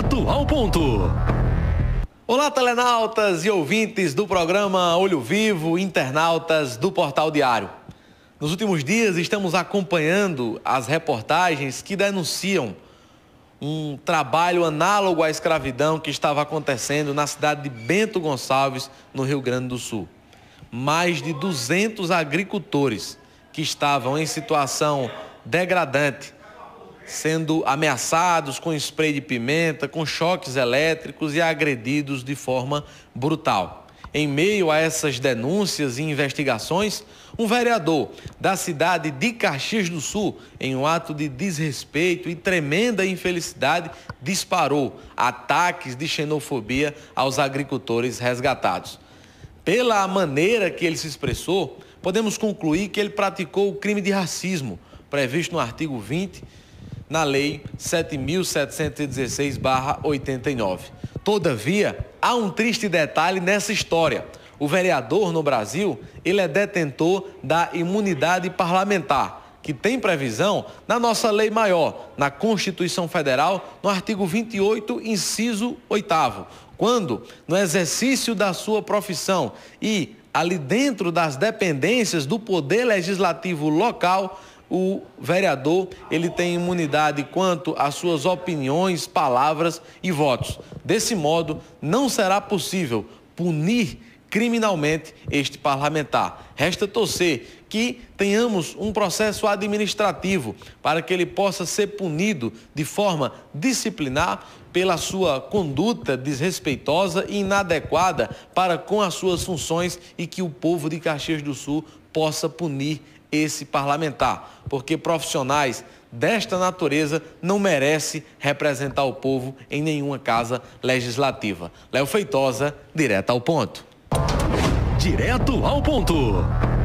Direto ao Ponto. Olá, telenautas e ouvintes do programa Olho Vivo, internautas do Portal Diário. Nos últimos dias estamos acompanhando as reportagens que denunciam um trabalho análogo à escravidão que estava acontecendo na cidade de Bento Gonçalves, no Rio Grande do Sul. Mais de 200 agricultores que estavam em situação degradante, sendo ameaçados com spray de pimenta, com choques elétricos e agredidos de forma brutal. Em meio a essas denúncias e investigações, um vereador da cidade de Caxias do Sul, em um ato de desrespeito e tremenda infelicidade, disparou ataques de xenofobia aos agricultores resgatados. Pela maneira que ele se expressou, podemos concluir que ele praticou o crime de racismo, previsto no artigo 20, na Lei 7.716/89. Todavia, há um triste detalhe nessa história. O vereador no Brasil, ele é detentor da imunidade parlamentar, que tem previsão na nossa lei maior, na Constituição Federal, no artigo 28, inciso 8º, quando, no exercício da sua profissão e ali dentro das dependências do poder legislativo local, o vereador, ele tem imunidade quanto às suas opiniões, palavras e votos. Desse modo, não será possível punir criminalmente este parlamentar. Resta torcer que tenhamos um processo administrativo para que ele possa ser punido de forma disciplinar pela sua conduta desrespeitosa e inadequada para com as suas funções e que o povo de Caxias do Sul possa punir esse parlamentar, porque profissionais desta natureza não merece representar o povo em nenhuma casa legislativa. Léo Feitosa, Direto ao Ponto. Direto ao Ponto.